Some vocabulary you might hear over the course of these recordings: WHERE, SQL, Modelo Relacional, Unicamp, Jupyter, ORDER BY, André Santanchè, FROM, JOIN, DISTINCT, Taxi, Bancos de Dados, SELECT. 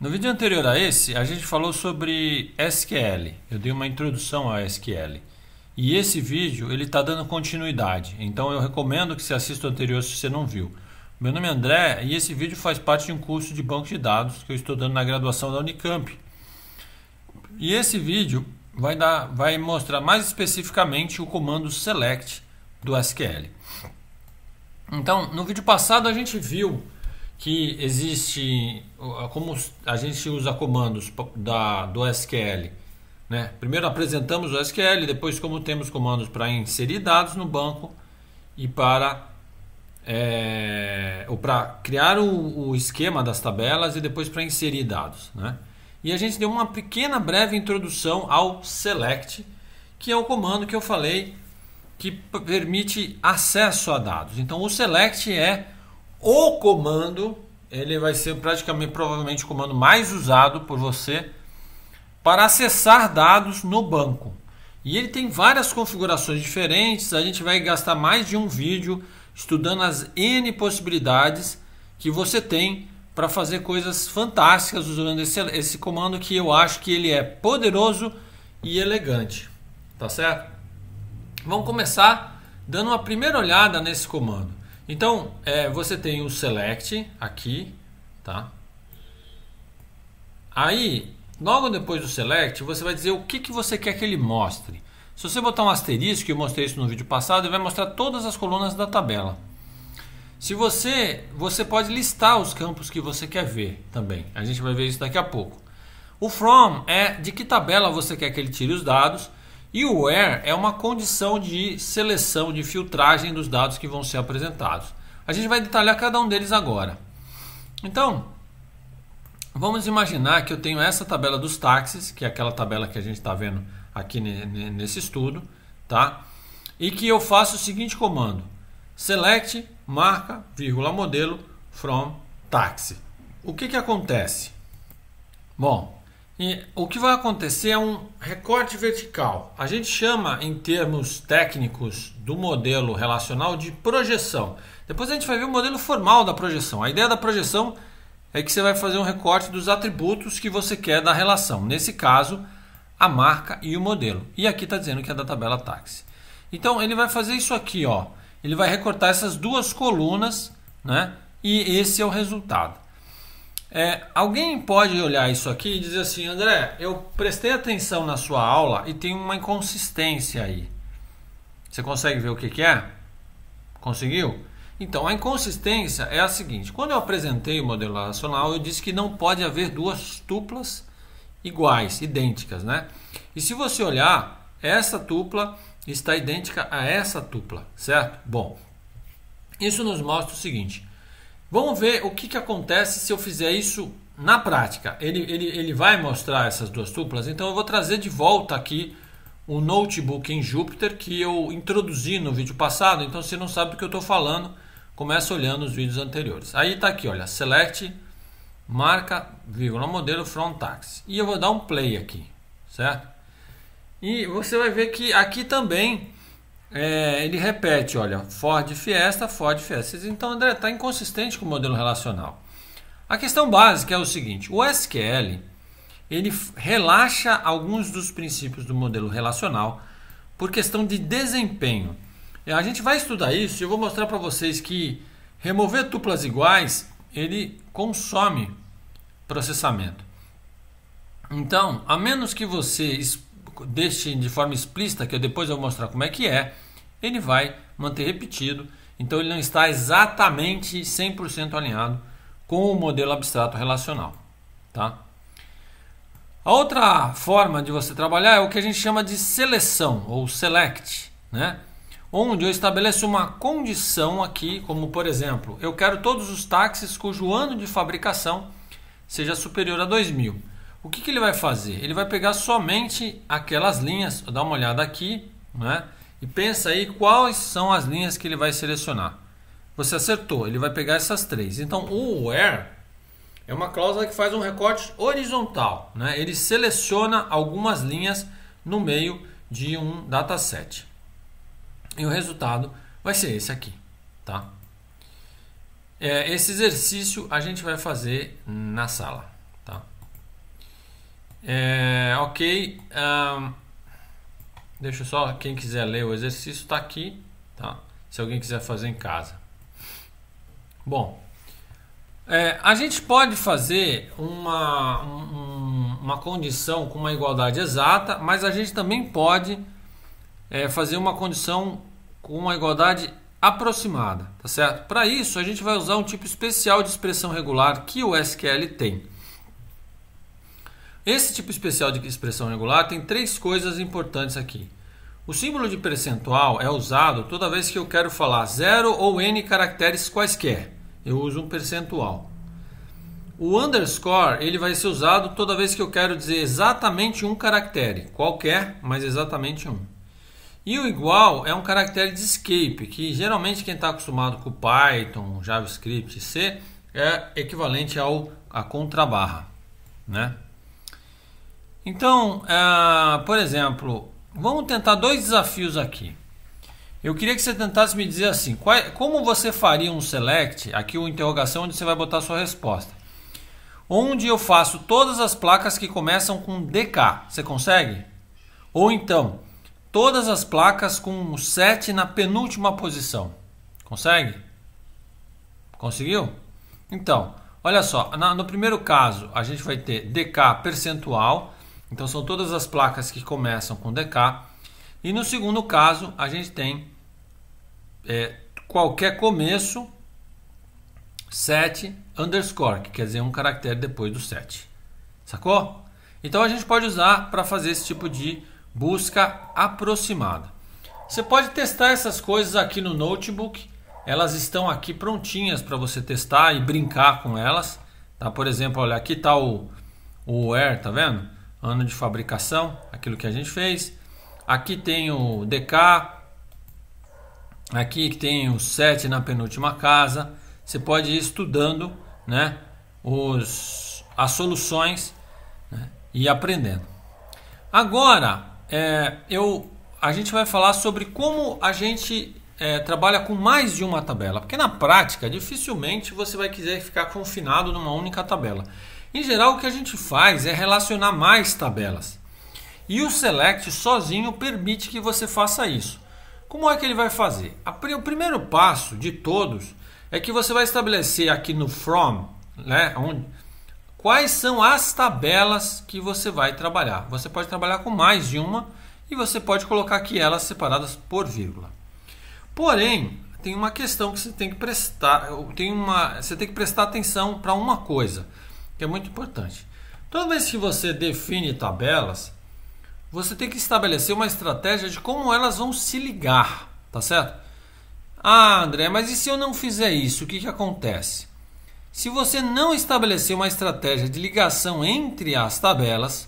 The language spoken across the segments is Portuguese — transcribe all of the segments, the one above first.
No vídeo anterior a esse, a gente falou sobre SQL. Eu dei uma introdução a SQL. E esse vídeo ele está dando continuidade. Então eu recomendo que você assista o anterior se você não viu. Meu nome é André e esse vídeo faz parte de um curso de banco de dados que eu estou dando na graduação da Unicamp. E esse vídeo vai mostrar mais especificamente o comando SELECT do SQL. Então, no vídeo passado a gente viu que existe, como a gente usa comandos do SQL, né? Primeiro apresentamos o SQL, depois como temos comandos para inserir dados no banco e para criar o esquema das tabelas e depois para inserir dados, né? E a gente deu uma pequena breve introdução ao SELECT, que é o comando que eu falei que permite acesso a dados. Então o SELECT é o comando, ele vai ser provavelmente o comando mais usado por você para acessar dados no banco. E ele tem várias configurações diferentes, a gente vai gastar mais de um vídeo estudando as N possibilidades que você tem para fazer coisas fantásticas usando esse comando, que eu acho que ele é poderoso e elegante, tá certo? Vamos começar dando uma primeira olhada nesse comando. Então, você tem o select aqui, tá? Aí, logo depois do select, você vai dizer o que, que você quer que ele mostre. Se você botar um asterisco, eu mostrei isso no vídeo passado, ele vai mostrar todas as colunas da tabela. Se você pode listar os campos que você quer ver também. A gente vai ver isso daqui a pouco. O from é de que tabela você quer que ele tire os dados. E o WHERE é uma condição de seleção, de filtragem dos dados que vão ser apresentados. A gente vai detalhar cada um deles agora. Então, vamos imaginar que eu tenho essa tabela dos táxis, que é aquela tabela que a gente está vendo aqui nesse estudo, tá? E que eu faço o seguinte comando: select, marca, vírgula, modelo, from, táxi. O que que acontece? Bom, e o que vai acontecer é um recorte vertical. A gente chama, em termos técnicos, do modelo relacional de projeção. Depois a gente vai ver o modelo formal da projeção. A ideia da projeção é que você vai fazer um recorte dos atributos que você quer da relação. Nesse caso, a marca e o modelo. E aqui está dizendo que é da tabela táxi. Então ele vai fazer isso aqui, ó. Ele vai recortar essas duas colunas, né? E esse é o resultado. Alguém pode olhar isso aqui e dizer assim: André, eu prestei atenção na sua aula e tem uma inconsistência aí. Você consegue ver o que que é? Conseguiu? Então, a inconsistência é a seguinte: quando eu apresentei o modelo relacional, eu disse que não pode haver duas tuplas iguais, idênticas, né? E se você olhar, essa tupla está idêntica a essa tupla, certo? Bom, isso nos mostra o seguinte. Vamos ver o que que acontece se eu fizer isso na prática. Ele vai mostrar essas duas tuplas. Então eu vou trazer de volta aqui o notebook em Jupyter que eu introduzi no vídeo passado. Então se não sabe do que eu estou falando, começa olhando os vídeos anteriores. Aí está aqui, olha, select, marca, vírgula, modelo, from, taxi. E eu vou dar um play aqui, certo? E você vai ver que aqui também... ele repete, olha, Ford Fiesta, Ford Fiesta. Então, André, está inconsistente com o modelo relacional. A questão básica é o seguinte: o SQL ele relaxa alguns dos princípios do modelo relacional por questão de desempenho. A gente vai estudar isso e eu vou mostrar para vocês que remover tuplas iguais ele consome processamento. Então, a menos que você deixe de forma explícita, que eu depois vou mostrar como é que é, ele vai manter repetido, então ele não está exatamente 100% alinhado com o modelo abstrato relacional, tá? A outra forma de você trabalhar é o que a gente chama de seleção ou select, né? Onde eu estabeleço uma condição aqui, como por exemplo, eu quero todos os táxis cujo ano de fabricação seja superior a 2000. O que que ele vai fazer? Ele vai pegar somente aquelas linhas, dá uma olhada aqui, né? E pensa aí quais são as linhas que ele vai selecionar. Você acertou, ele vai pegar essas três. Então o WHERE é uma cláusula que faz um recorte horizontal, né? Ele seleciona algumas linhas no meio de um dataset. E o resultado vai ser esse aqui, tá? Esse exercício a gente vai fazer na sala, tá? Ok. Deixa só, quem quiser ler o exercício está aqui, tá? Se alguém quiser fazer em casa. Bom, a gente pode fazer uma condição com uma igualdade exata, mas a gente também pode fazer uma condição com uma igualdade aproximada, tá certo? Para isso a gente vai usar um tipo especial de expressão regular que o SQL tem. Esse tipo especial de expressão regular tem três coisas importantes aqui. O símbolo de percentual é usado toda vez que eu quero falar 0 ou n caracteres quaisquer. Eu uso um percentual. O underscore ele vai ser usado toda vez que eu quero dizer exatamente um caractere. Qualquer, mas exatamente um. E o igual é um caractere de escape, que geralmente quem está acostumado com Python, JavaScript, C, é equivalente à contrabarra, né? Então, por exemplo, vamos tentar dois desafios aqui. Eu queria que você tentasse me dizer assim, como você faria um select, aqui uma interrogação onde você vai botar a sua resposta, onde eu faço todas as placas que começam com DK, você consegue? Ou então, todas as placas com 7 na penúltima posição, consegue? Conseguiu? Então, olha só, no primeiro caso a gente vai ter DK percentual, então são todas as placas que começam com DK. E no segundo caso, a gente tem qualquer começo, 7 underscore, que quer dizer um caractere depois do 7. Sacou? Então a gente pode usar para fazer esse tipo de busca aproximada. Você pode testar essas coisas aqui no notebook. Elas estão aqui prontinhas para você testar e brincar com elas. Tá? Por exemplo, olha, aqui está o WHERE, tá vendo? Ano de fabricação, aquilo que a gente fez. Aqui tem o DK, aqui tem o 7 na penúltima casa. Você pode ir estudando, né, as soluções, né, e aprendendo. Agora, a gente vai falar sobre como a gente trabalha com mais de uma tabela. Porque na prática, dificilmente você vai quiser ficar confinado numa única tabela. Em geral, o que a gente faz é relacionar mais tabelas. E o SELECT sozinho permite que você faça isso. Como é que ele vai fazer? O primeiro passo de todos é que você vai estabelecer aqui no FROM, né, quais são as tabelas que você vai trabalhar. Você pode trabalhar com mais de uma e você pode colocar aqui elas separadas por vírgula. Porém, tem uma questão que você tem que prestar atenção para uma coisa, que é muito importante. Toda vez que você define tabelas, você tem que estabelecer uma estratégia de como elas vão se ligar, tá certo? Ah, André, mas e se eu não fizer isso, o que acontece? Se você não estabelecer uma estratégia de ligação entre as tabelas,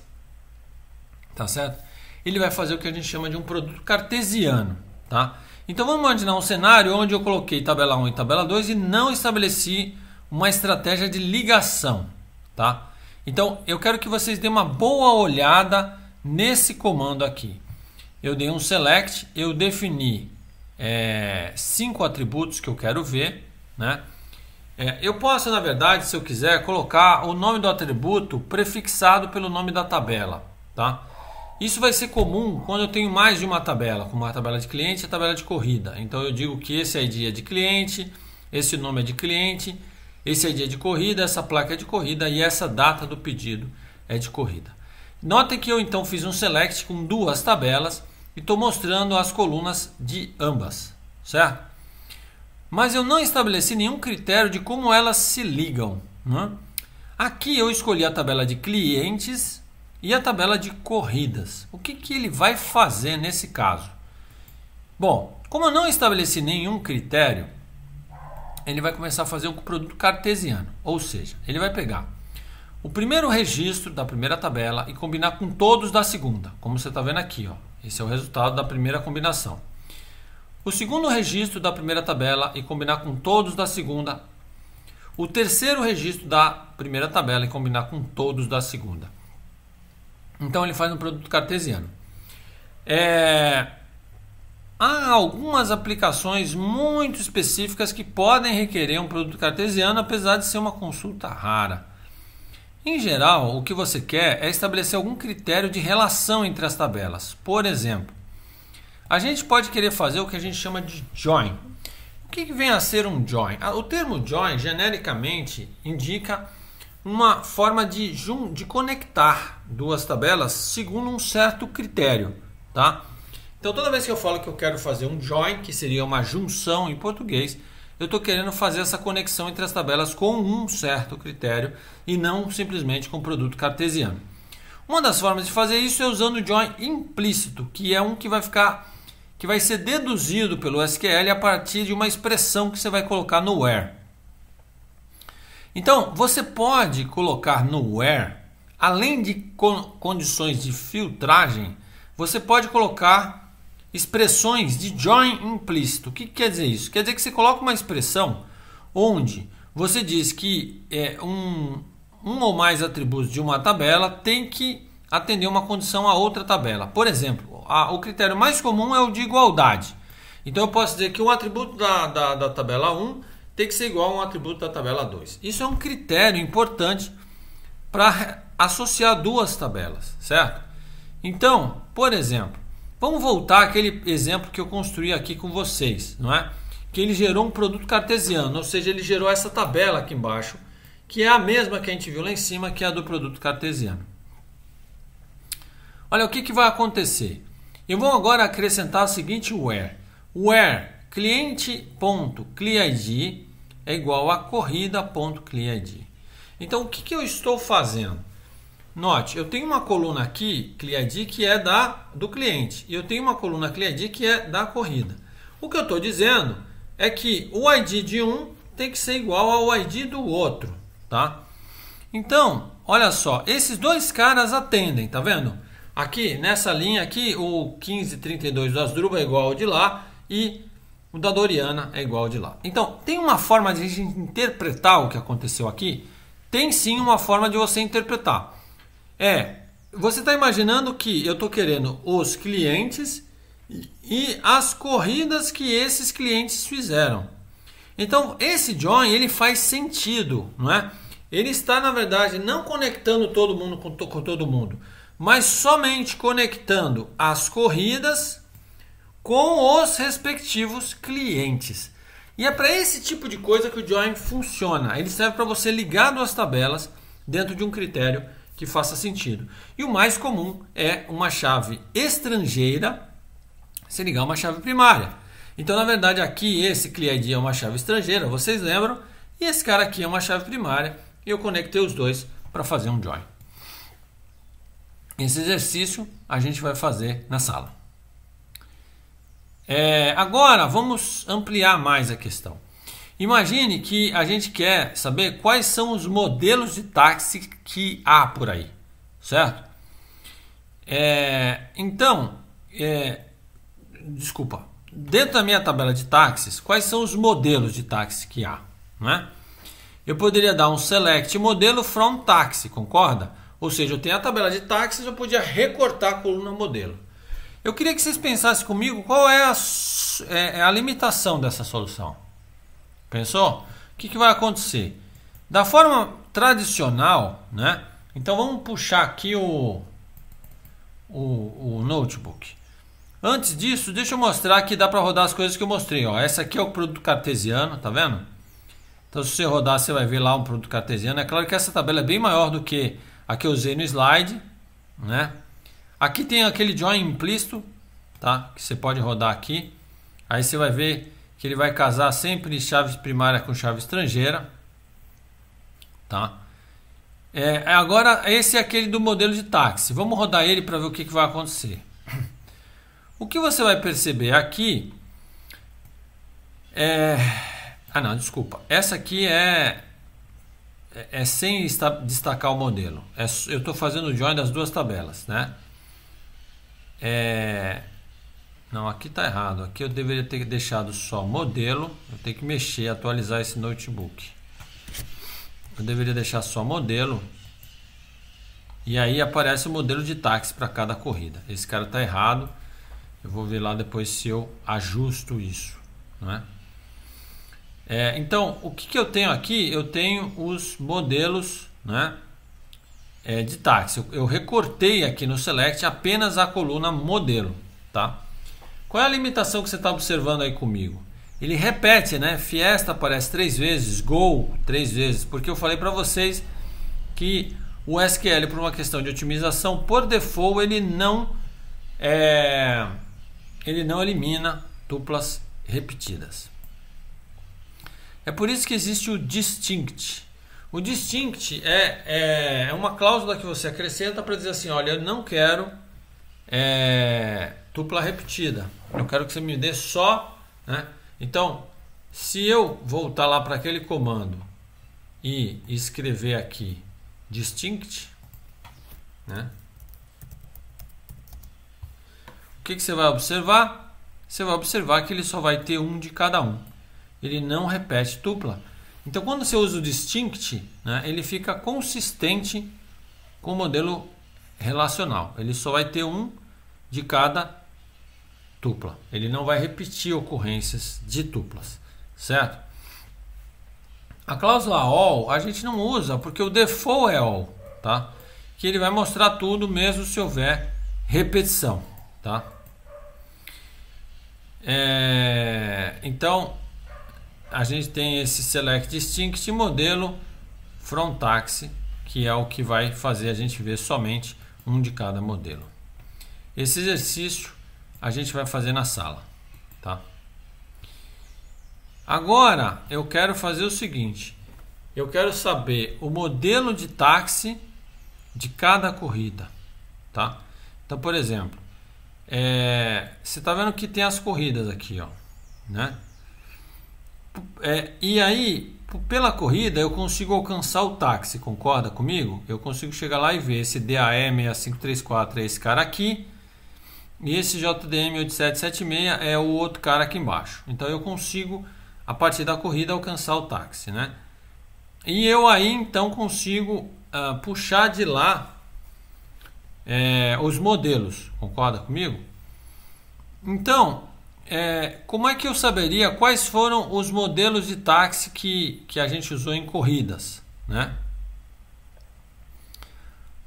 tá certo? Ele vai fazer o que a gente chama de um produto cartesiano, tá? Então vamos imaginar um cenário onde eu coloquei tabela 1 e tabela 2 e não estabeleci uma estratégia de ligação, tá? Então eu quero que vocês deem uma boa olhada nesse comando aqui. Eu dei um select, eu defini 5 atributos que eu quero ver, né? Eu posso, na verdade, se eu quiser, colocar o nome do atributo prefixado pelo nome da tabela, tá? Isso vai ser comum quando eu tenho mais de uma tabela, como a tabela de cliente e a tabela de corrida. Então eu digo que esse ID é de cliente, esse nome é de cliente, esse ID é de corrida, essa placa é de corrida e essa data do pedido é de corrida. Notem que eu então fiz um select com duas tabelas e estou mostrando as colunas de ambas, certo? Mas eu não estabeleci nenhum critério de como elas se ligam, né? Aqui eu escolhi a tabela de clientes e a tabela de corridas. O que ele vai fazer nesse caso? Bom, como eu não estabeleci nenhum critério, ele vai começar a fazer um produto cartesiano. Ou seja, ele vai pegar o primeiro registro da primeira tabela e combinar com todos da segunda, como você está vendo aqui, ó. Esse é o resultado da primeira combinação. O segundo registro da primeira tabela e combinar com todos da segunda. O terceiro registro da primeira tabela e combinar com todos da segunda. Então ele faz um produto cartesiano. Há algumas aplicações muito específicas que podem requerer um produto cartesiano, apesar de ser uma consulta rara. Em geral, o que você quer é estabelecer algum critério de relação entre as tabelas. Por exemplo, a gente pode querer fazer o que a gente chama de join. O que vem a ser um join? O termo join, genericamente, indica uma forma de conectar duas tabelas segundo um certo critério, tá? Então, toda vez que eu falo que eu quero fazer um join, que seria uma junção em português, eu estou querendo fazer essa conexão entre as tabelas com um certo critério e não simplesmente com o produto cartesiano. Uma das formas de fazer isso é usando o join implícito, que é um que vai ser deduzido pelo SQL a partir de uma expressão que você vai colocar no where. Então, você pode colocar no where, além de condições de filtragem, você pode colocar expressões de join implícito. O que quer dizer isso? Quer dizer que você coloca uma expressão onde você diz que um ou mais atributos de uma tabela tem que atender uma condição a outra tabela. Por exemplo, o critério mais comum é o de igualdade. Então eu posso dizer que um atributo da tabela 1 tem que ser igual a um atributo da tabela 2. Isso é um critério importante para associar duas tabelas, certo? Então, por exemplo, vamos voltar àquele exemplo que eu construí aqui com vocês, não é? Que ele gerou um produto cartesiano, ou seja, ele gerou essa tabela aqui embaixo, que é a mesma que a gente viu lá em cima, que é a do produto cartesiano. Olha, o que vai acontecer? Eu vou agora acrescentar o seguinte where. Where cliente.cliid é igual a corrida.cliid. Então, o que eu estou fazendo? Note, eu tenho uma coluna aqui, CliID, que é do cliente. E eu tenho uma coluna CliID que é da corrida. O que eu estou dizendo é que o ID de um tem que ser igual ao ID do outro, tá? Então, olha só, esses dois caras atendem, tá vendo? Aqui, nessa linha aqui, o 1532 do Asdrubal é igual ao de lá e o da Doriana é igual ao de lá. Então, tem uma forma de a gente interpretar o que aconteceu aqui? Tem sim uma forma de você interpretar. Você está imaginando que eu estou querendo os clientes e as corridas que esses clientes fizeram. Então, esse join ele faz sentido, não é? Ele está, na verdade, não conectando todo mundo com todo mundo, mas somente conectando as corridas com os respectivos clientes. E é para esse tipo de coisa que o join funciona. Ele serve para você ligar duas tabelas dentro de um critério que faça sentido. E o mais comum é uma chave estrangeira se ligar a uma chave primária. Então, na verdade, aqui esse CliID é uma chave estrangeira, vocês lembram? E esse cara aqui é uma chave primária. E eu conectei os dois para fazer um join. Esse exercício a gente vai fazer na sala. Agora, vamos ampliar mais a questão. Imagine que a gente quer saber quais são os modelos de táxi que há por aí, certo? Dentro da minha tabela de táxis, quais são os modelos de táxi que há, né? Eu poderia dar um select modelo from táxi, concorda? Ou seja, eu tenho a tabela de táxis, eu podia recortar a coluna modelo. Eu queria que vocês pensassem comigo qual é a limitação dessa solução. Pensou? O que vai acontecer? Da forma tradicional, né? Então vamos puxar aqui o notebook. Antes disso, deixa eu mostrar que dá para rodar as coisas que eu mostrei. Ó, essa aqui é o produto cartesiano, tá vendo? Então se você rodar, você vai ver lá um produto cartesiano. É claro que essa tabela é bem maior do que a que eu usei no slide, né? Aqui tem aquele join implícito, tá? Que você pode rodar aqui. Aí você vai ver que ele vai casar sempre chave primária com chave estrangeira, tá? Agora esse é aquele do modelo de táxi. Vamos rodar ele para ver o que vai acontecer. O que você vai perceber aqui é... Ah não, desculpa. Essa aqui é sem destacar o modelo. Eu estou fazendo o join das duas tabelas, né? Não, aqui está errado. Aqui eu deveria ter deixado só modelo. Eu tenho que mexer, atualizar esse notebook. Eu deveria deixar só modelo. E aí aparece o modelo de táxi para cada corrida. Esse cara está errado. Eu vou ver lá depois se eu ajusto isso, né? Então, o que eu tenho aqui? Eu tenho os modelos, né? de táxi. Eu recortei aqui no select apenas a coluna modelo, tá? Qual é a limitação que você está observando aí comigo? Ele repete, né? Fiesta aparece 3 vezes, Gol 3 vezes, porque eu falei para vocês que o SQL, por uma questão de otimização, por default ele não elimina tuplas repetidas. É por isso que existe o distinct. O distinct é uma cláusula que você acrescenta para dizer assim, olha, eu não quero tupla repetida, eu quero que você me dê só, né? Então, se eu voltar lá para aquele comando e escrever aqui distinct, né? O que você vai observar? Você vai observar que ele só vai ter um de cada um. Ele não repete tupla. Então, quando você usa o distinct, né, ele fica consistente com o modelo relacional. Ele só vai ter um de cada tupla. Ele não vai repetir ocorrências de tuplas, certo? A cláusula all a gente não usa porque o default é all, tá? Que ele vai mostrar tudo mesmo se houver repetição, tá? Então a gente tem esse select distinct modelo from taxi, que é o que vai fazer a gente ver somente um de cada modelo. Esse exercício a gente vai fazer na sala, tá? Agora eu quero fazer o seguinte, eu quero saber o modelo de táxi de cada corrida, tá? Então, por exemplo, você está vendo que tem as corridas aqui, ó, né? E aí, pela corrida, eu consigo alcançar o táxi, concorda comigo? Eu consigo chegar lá e ver esse DAE6534 é esse cara aqui, e esse JDM8776 é o outro cara aqui embaixo. Então eu consigo, a partir da corrida, alcançar o táxi, né? E eu aí então consigo puxar de lá os modelos, concorda comigo? Então, como é que eu saberia quais foram os modelos de táxi que a gente usou em corridas, né?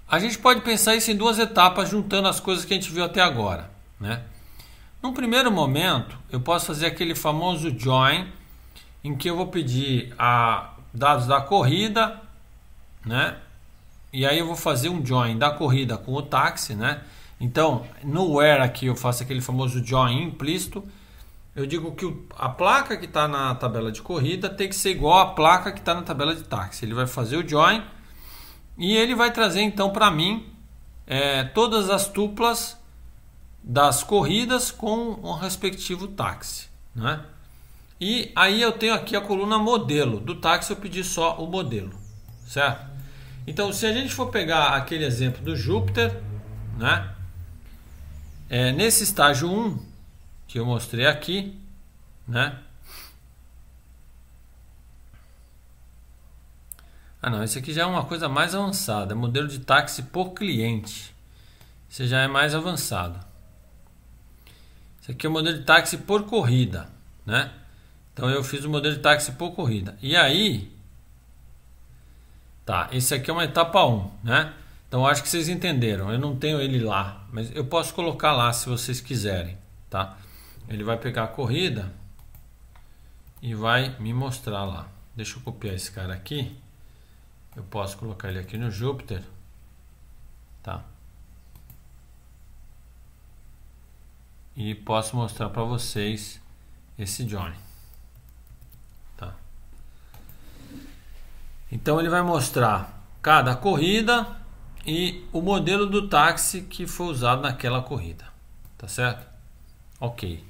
A gente pode pensar isso em duas etapas, juntando as coisas que a gente viu até agora, né? Num primeiro momento, eu posso fazer aquele famoso join, em que eu vou pedir dados da corrida, né? E aí eu vou fazer um join da corrida com o táxi, né? Então, no where aqui eu faço aquele famoso join implícito. Eu digo que a placa que está na tabela de corrida tem que ser igual à placa que está na tabela de táxi. Ele vai fazer o join e ele vai trazer então para mim todas as tuplas das corridas com o respectivo táxi, né? E aí eu tenho aqui a coluna modelo. Do táxi eu pedi só o modelo, certo? Então, se a gente for pegar aquele exemplo do Jupyter, né? Nesse estágio 1 que eu mostrei aqui, né? Ah, não, esse aqui já é uma coisa mais avançada, modelo de táxi por cliente. Esse já é mais avançado. Esse aqui é o modelo de táxi por corrida, né? Então eu fiz o modelo de táxi por corrida. E aí, tá, esse aqui é uma etapa 1, né? Então acho que vocês entenderam, eu não tenho ele lá, mas eu posso colocar lá se vocês quiserem, tá? Ele vai pegar a corrida e vai me mostrar lá. Deixa eu copiar esse cara aqui, eu posso colocar ele aqui no Jupyter, tá? E posso mostrar para vocês esse Johnny, tá? Então ele vai mostrar cada corrida e o modelo do táxi que foi usado naquela corrida, tá certo? Ok.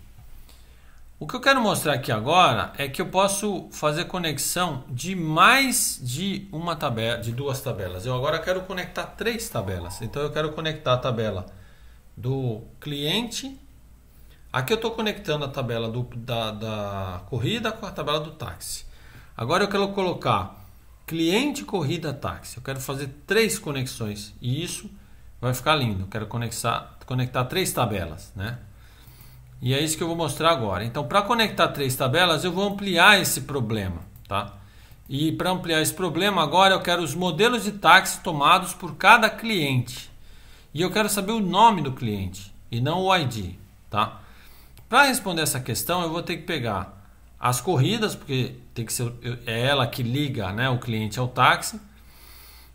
O que eu quero mostrar aqui agora é que eu posso fazer conexão de mais de uma tabela, de duas tabelas. Eu agora quero conectar 3 tabelas. Então eu quero conectar a tabela do cliente. Aqui eu estou conectando a tabela da corrida com a tabela do táxi. Agora eu quero colocar cliente, corrida, táxi. Eu quero fazer 3 conexões e isso vai ficar lindo. Eu quero conectar 3 tabelas, né? E é isso que eu vou mostrar agora. Então, para conectar 3 tabelas, eu vou ampliar esse problema, tá? E para ampliar esse problema, agora eu quero os modelos de táxi tomados por cada cliente. E eu quero saber o nome do cliente e não o ID, tá? Para responder essa questão, eu vou ter que pegar as corridas, porque tem que ser, é ela que liga, né, o cliente ao táxi.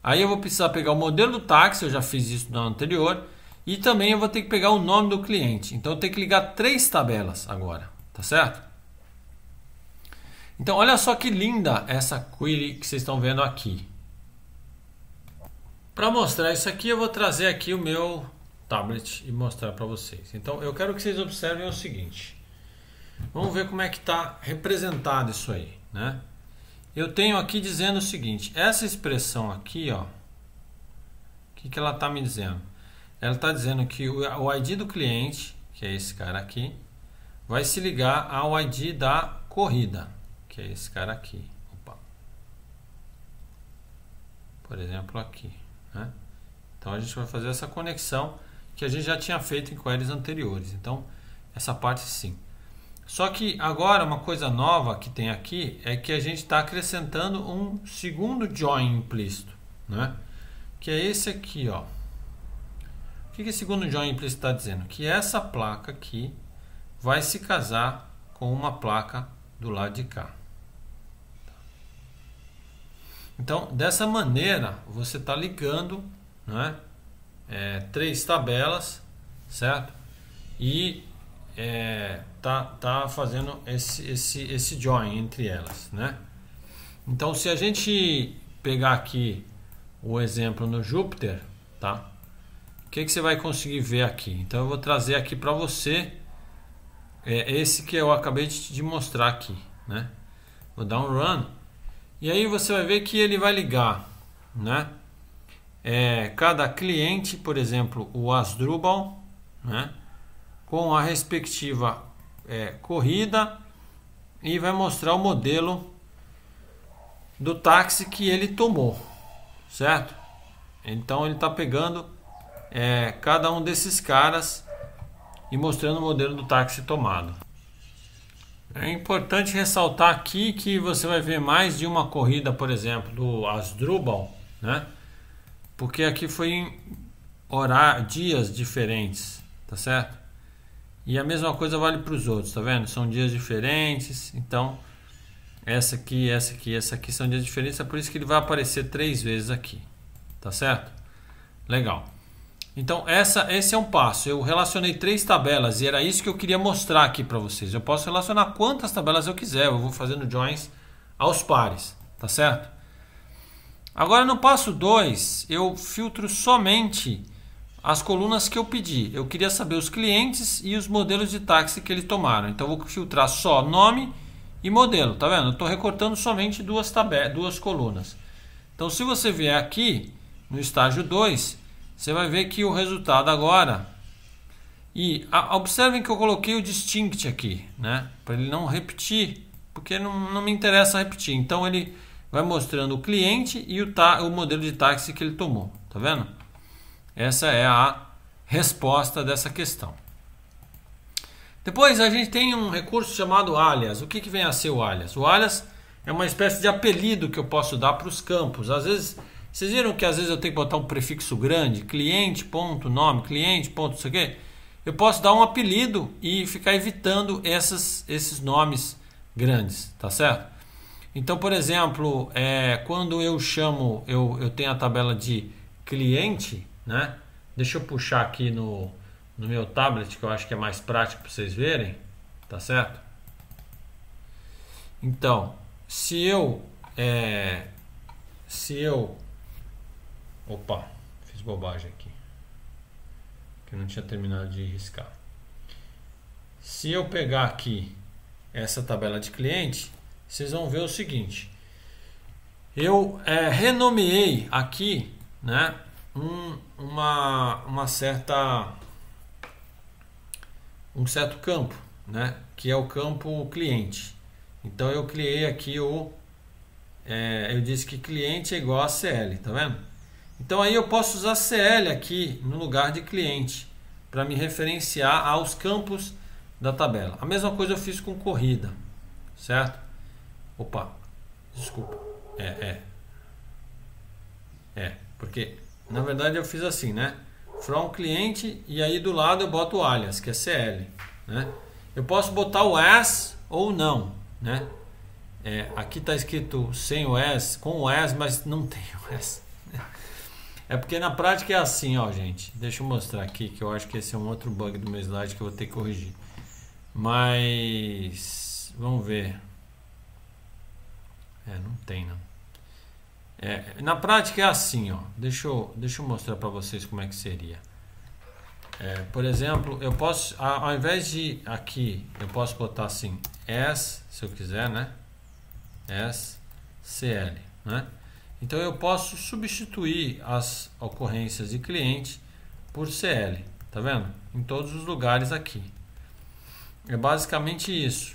Aí eu vou precisar pegar o modelo do táxi, eu já fiz isso na anterior. E também eu vou ter que pegar o nome do cliente. Então eu tenho que ligar 3 tabelas agora, tá certo? Então olha só que linda essa query que vocês estão vendo aqui. Para mostrar isso aqui, eu vou trazer aqui o meu tablet e mostrar para vocês. Então eu quero que vocês observem o seguinte. Vamos ver como é que está representado isso aí, né? Eu tenho aqui dizendo o seguinte, essa expressão aqui, ó, o que ela está me dizendo? Ela está dizendo que o ID do cliente, que é esse cara aqui, vai se ligar ao ID da corrida, que é esse cara aqui. Opa. Por exemplo, aqui, né? Então a gente vai fazer essa conexão que a gente já tinha feito em queries anteriores. Então essa parte sim. Só que agora uma coisa nova que tem aqui é que a gente está acrescentando um segundo join implícito, né? Que é esse aqui, ó. O que esse segundo join implícito está dizendo? Que essa placa aqui vai se casar com uma placa do lado de cá. Então, dessa maneira, você está ligando, né, 3 tabelas, certo? E tá fazendo esse join entre elas, né? Então, se a gente pegar aqui o exemplo no Jupyter, tá? O que você vai conseguir ver aqui? Então eu vou trazer aqui para você esse que eu acabei de te mostrar aqui, né? Vou dar um run e aí você vai ver que ele vai ligar, né? Cada cliente, por exemplo, o Asdrubal, né? Com a respectiva corrida e vai mostrar o modelo do táxi que ele tomou, certo? Então ele está pegando cada um desses caras e mostrando o modelo do táxi tomado. É importante ressaltar aqui que você vai ver mais de uma corrida, por exemplo, do Asdrubal, né? Porque aqui foi em dias diferentes, tá certo? E a mesma coisa vale para os outros, tá vendo? São dias diferentes, então essa aqui são dias diferentes, é por isso que ele vai aparecer 3 vezes aqui, tá certo? Legal. Então esse é um passo, eu relacionei 3 tabelas e era isso que eu queria mostrar aqui para vocês. Eu posso relacionar quantas tabelas eu quiser, eu vou fazendo joins aos pares, tá certo? Agora no passo 2 eu filtro somente as colunas que eu pedi. Eu queria saber os clientes e os modelos de táxi que eles tomaram, então eu vou filtrar só nome e modelo, tá vendo? Eu estou recortando somente 2 colunas. Então se você vier aqui no estágio 2, você vai ver que o resultado agora... E observem que eu coloquei o distinct aqui, né? Para ele não repetir, porque não me interessa repetir. Então ele vai mostrando o cliente e o modelo de táxi que ele tomou, tá vendo? Essa é a resposta dessa questão. Depois a gente tem um recurso chamado alias. O que vem a ser o alias? O alias é uma espécie de apelido que eu posso dar para os campos. Às vezes... Vocês viram que às vezes eu tenho que botar um prefixo grande, cliente, ponto, nome, cliente, ponto, não sei o quê? Eu posso dar um apelido e ficar evitando esses nomes grandes, tá certo? Então, por exemplo, quando eu chamo, eu tenho a tabela de cliente, né? Deixa eu puxar aqui no meu tablet, que eu acho que é mais prático para vocês verem, tá certo? Então, se eu opa, fiz bobagem aqui, que eu não tinha terminado de riscar. Se eu pegar aqui essa tabela de cliente, vocês vão ver o seguinte. Eu renomeei aqui, né, um certo campo, né, que é o campo cliente. Então eu criei aqui eu disse que cliente é igual a CL, tá vendo? Então aí eu posso usar CL aqui no lugar de cliente para me referenciar aos campos da tabela. A mesma coisa eu fiz com corrida, certo? Opa, desculpa. É, porque na verdade eu fiz assim, né? From cliente e aí do lado eu boto o alias, que é CL, né? Eu posso botar o as ou não, né? Aqui está escrito sem o as, com o as, mas não tem o as. É porque na prática é assim, ó, gente. Deixa eu mostrar aqui, que eu acho que esse é um outro bug do meu slide que eu vou ter que corrigir. Mas vamos ver. Não tem, não. Na prática é assim, ó. Deixa eu mostrar para vocês como é que seria. Por exemplo, eu posso, ao invés de aqui, eu posso botar assim, as, se eu quiser, né? As CL, né? Então eu posso substituir as ocorrências de cliente por CL, tá vendo? Em todos os lugares aqui. É basicamente isso.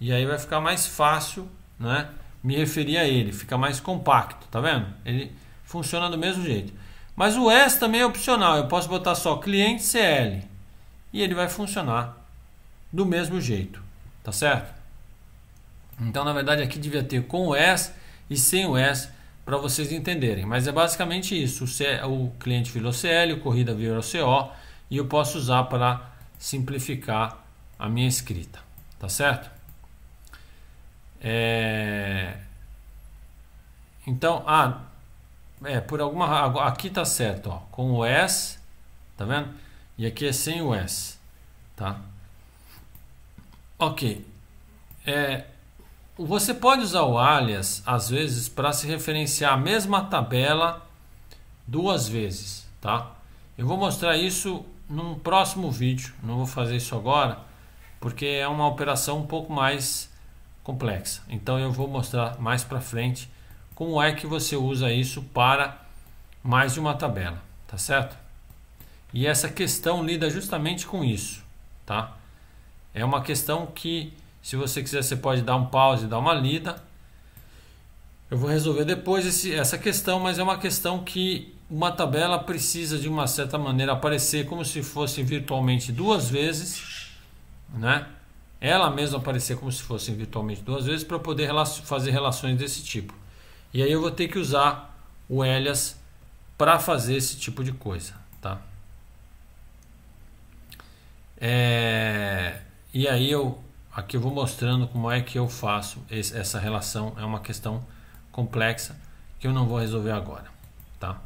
E aí vai ficar mais fácil, né? Me referir a ele, fica mais compacto, tá vendo? Ele funciona do mesmo jeito. Mas o as também é opcional, eu posso botar só cliente CL e ele vai funcionar do mesmo jeito, tá certo? Então na verdade aqui devia ter com o as e sem o as para vocês entenderem, mas é basicamente isso. O cliente virou CL, o corrida virou CO e eu posso usar para simplificar a minha escrita, tá certo? Então por alguma, aqui tá certo, ó, com o S, tá vendo? E aqui é sem o S, tá? Ok. Você pode usar o alias às vezes para se referenciar à mesma tabela duas vezes, tá? Eu vou mostrar isso num próximo vídeo, não vou fazer isso agora porque é uma operação um pouco mais complexa. Então eu vou mostrar mais para frente como é que você usa isso para mais de uma tabela, tá certo? E essa questão lida justamente com isso, tá? É uma questão que, se você quiser, você pode dar um pause e dar uma lida. Eu vou resolver depois essa questão, mas é uma questão que uma tabela precisa de uma certa maneira aparecer como se fosse virtualmente duas vezes, né? Ela mesma aparecer como se fosse virtualmente duas vezes para poder fazer relações desse tipo. E aí eu vou ter que usar o alias para fazer esse tipo de coisa, tá? E aí aqui eu vou mostrando como é que eu faço essa relação. É uma questão complexa que eu não vou resolver agora, tá?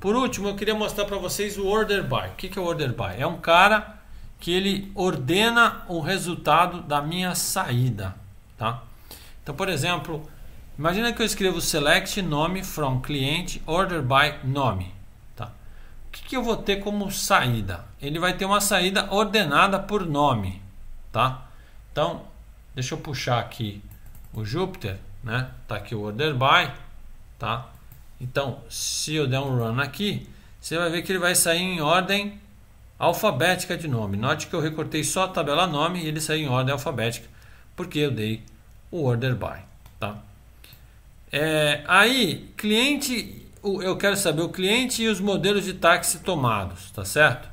Por último, eu queria mostrar para vocês o order by. O que é o order by? É um cara que ele ordena o resultado da minha saída, tá? Então, por exemplo, imagina que eu escrevo select nome from cliente order by nome, tá? O que eu vou ter como saída? Ele vai ter uma saída ordenada por nome, tá? Então, deixa eu puxar aqui o Jupyter, né? Tá aqui o order by, tá? Então, se eu der um run aqui, você vai ver que ele vai sair em ordem alfabética de nome. Note que eu recortei só a tabela nome e ele saiu em ordem alfabética porque eu dei o order by, tá? Aí cliente, eu quero saber o cliente e os modelos de táxi tomados, tá certo?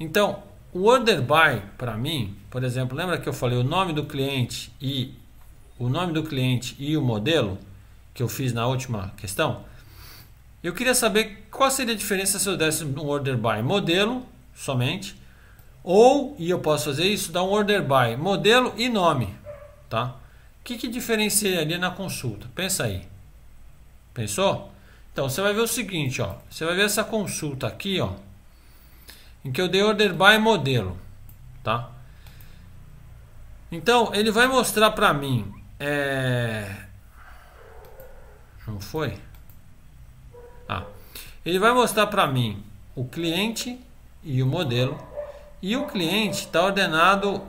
Então o order by para mim, por exemplo, lembra que eu falei o nome do cliente e o modelo que eu fiz na última questão? Eu queria saber qual seria a diferença se eu desse um order by modelo somente, ou, e eu posso fazer isso, dar um order by modelo e nome, tá? O que diferenciaria na consulta? Pensa aí. Pensou? Então você vai ver o seguinte, ó. Você vai ver essa consulta aqui, ó, em que eu dei order by modelo, tá? Então ele vai mostrar para mim, não foi? Ele vai mostrar para mim o cliente e o modelo, e o cliente está ordenado,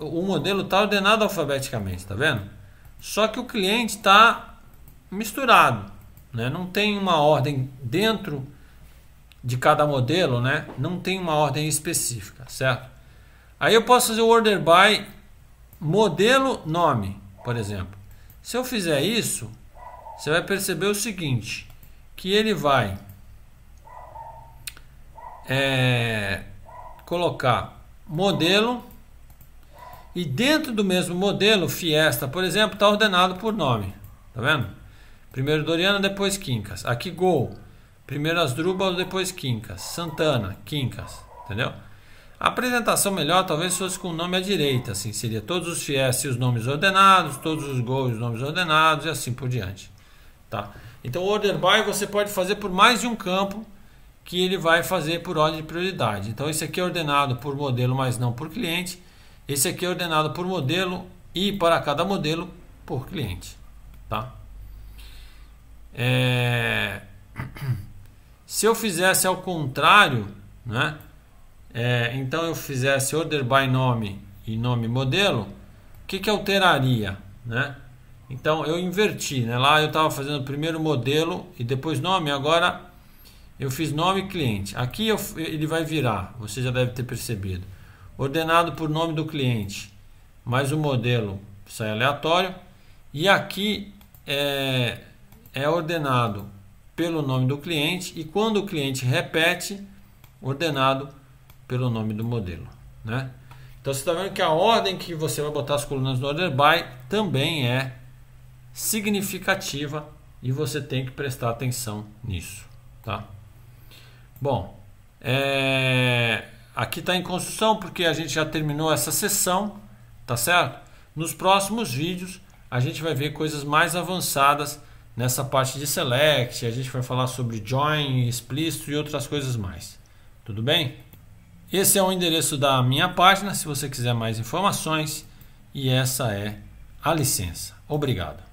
o modelo está ordenado alfabeticamente, tá vendo? Só que o cliente está misturado, né? Não tem uma ordem dentro de cada modelo, né? Não tem uma ordem específica, certo? Aí eu posso fazer o order by modelo nome, por exemplo. Se eu fizer isso, você vai perceber o seguinte, que ele vai colocar modelo E dentro do mesmo modelo, Fiesta, por exemplo, está ordenado por nome. Tá vendo? Primeiro Doriana, depois Quincas. Aqui Gol. Primeiro Asdrúbal, depois Quincas. Santana, Quincas. Entendeu? A apresentação melhor talvez fosse com o nome à direita. Assim, seria todos os Fiestas e os nomes ordenados, todos os Gols e os nomes ordenados, e assim por diante. Tá? Então, o Order By você pode fazer por mais de um campo, que ele vai fazer por ordem de prioridade. Então, esse aqui é ordenado por modelo, mas não por cliente. Esse aqui é ordenado por modelo e para cada modelo por cliente. Tá? Se eu fizesse ao contrário, né? Então eu fizesse order by nome e nome modelo, o que que alteraria? Né? Então eu inverti, né? Lá eu estava fazendo primeiro modelo e depois nome, agora eu fiz nome cliente. Aqui ele vai virar, você já deve ter percebido. Ordenado por nome do cliente, mas o modelo sai aleatório. E aqui é ordenado pelo nome do cliente, e quando o cliente repete, ordenado pelo nome do modelo, né? Então você está vendo que a ordem que você vai botar as colunas no order by também é significativa, e você tem que prestar atenção nisso, tá? Bom, aqui está em construção porque a gente já terminou essa sessão, tá certo? Nos próximos vídeos a gente vai ver coisas mais avançadas nessa parte de select, a gente vai falar sobre join, explícito e outras coisas mais. Tudo bem? Esse é o endereço da minha página, se você quiser mais informações, e essa é a licença. Obrigado.